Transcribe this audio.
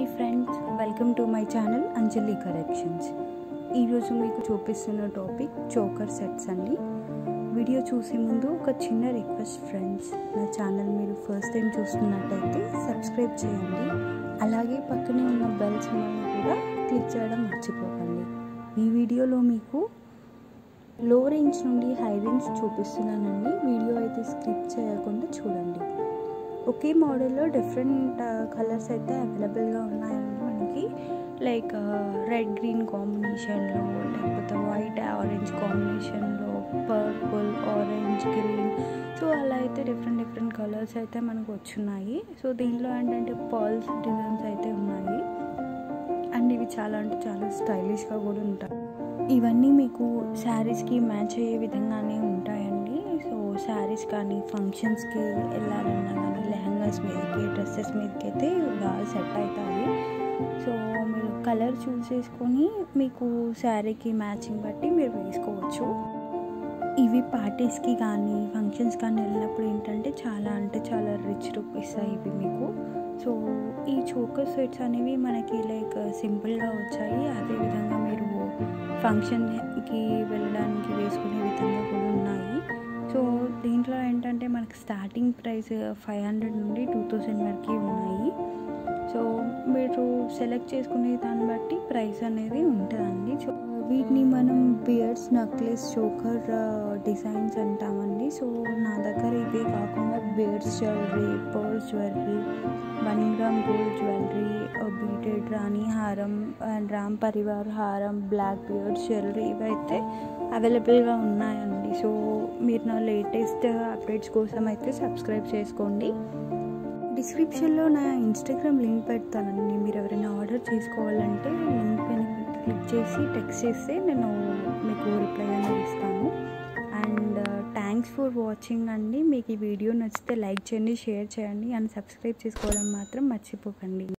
Hi friends, welcome to my channel Anjali collections. ఈ రోజు మీకు చూపిస్తున్న టాపిక్ చోకర్ సెట్స్ అండి। వీడియో చూసే ముందు ఒక చిన్న రిక్వెస్ట్ ఫ్రెండ్స్, నా ఛానల్ మీరు ఫస్ట్ టైం చూస్తున్నట్లయితే సబ్స్క్రైబ్ చేయండి, అలాగే పక్కనే ఉన్న బెల్ సింబల్ని కూడా క్లిక్ చేయడం మర్చిపోకండి। ఈ వీడియోలో మీకు లో రేంజ్ నుండి హై రేంజ్ చూపిస్తున్నానండి, వీడియో అయితే స్కిప్ చేయకుండా చూడండి। ఒకే మోడల్లో డిఫరెంట్ కలర్స్ అయితే అవైలబుల్గా ఉన్నాయండి మనకి, లైక్ రెడ్ గ్రీన్ కాంబినేషన్లో, లేకపోతే వైట్ ఆరెంజ్ కాంబినేషన్లో, పర్పుల్ ఆరెంజ్ గ్రీన్, సో అలా అయితే డిఫరెంట్ డిఫరెంట్ కలర్స్ అయితే మనకు వచ్చున్నాయి। సో దీనిలో ఏంటంటే పర్ల్స్ డిజైన్స్ అయితే ఉన్నాయి అండ్ ఇవి చాలా అంటే చాలా స్టైలిష్గా కూడా ఉంటాయి। ఇవన్నీ మీకు శారీస్కి మ్యాచ్ అయ్యే విధంగానే ఉంటాయండి। సో శారీస్ కానీ ఫంక్షన్స్కి వెళ్ళాలన్నా కానీ లెహంగాస్ మీదకి డ్రెస్సెస్ మీదకి అయితే బాగా సెట్ అవుతాయి। సో మీరు కలర్ చూస్ చేసుకొని మీకు శారీకి మ్యాచింగ్ బట్టి మీరు వేసుకోవచ్చు। ఇవి పార్టీస్కి కానీ ఫంక్షన్స్ కానీ వెళ్ళినప్పుడు ఏంటంటే చాలా అంటే చాలా రిచ్ లుక్ ఇస్తాయి ఇవి మీకు। సో ఈ చోకర్ సెట్స్ అనేవి మనకి లైక్ సింపుల్గా వచ్చాయి, అదేవిధంగా మీరు ఫంక్షన్కి వెళ్ళడానికి వేసుకునే విధంగా కూడా ఉన్నాయి। సో దీంట్లో ఏంటంటే మనకి స్టార్టింగ్ ప్రైస్ 500 నుండి 2000 వరకు ఉన్నాయి। సో మీరు సెలెక్ట్ చేసుకునే దాన్ని బట్టి ప్రైస్ అనేది ఉంటుందండి। సో వీటిని మనం బియర్డ్స్, నెక్లెస్, చోకర్ డిజైన్స్ అంటామండి। సో నా దగ్గర ఇవే కాకుండా beads jewellery, pearls jewellery, 1 gram gold jewellery, beaded రాణి హారం అండ్ రామ్ పరివార్ హారం, బ్లాక్ బియర్డ్స్ జ్యువెలరీ ఇవైతే అవైలబుల్గా ఉన్నాయండి। సో మీరు నా లేటెస్ట్ అప్డేట్స్ కోసం అయితే సబ్స్క్రైబ్ చేసుకోండి। డిస్క్రిప్షన్లో నా ఇన్స్టాగ్రామ్ లింక్ పెడతానండి, మీరు ఎవరైనా ఆర్డర్ చేసుకోవాలంటే లింక్ క్లిక్ చేసి టెక్స్ట్ చేస్తే నేను మీకు రిప్లై అనేది ఇస్తాను। అండ్ థ్యాంక్స్ ఫర్ వాచింగ్ అండి। మీకు ఈ వీడియో నచ్చితే లైక్ చేయండి, షేర్ చేయండి అండ్ సబ్స్క్రైబ్ చేసుకోవడం మాత్రం మర్చిపోకండి।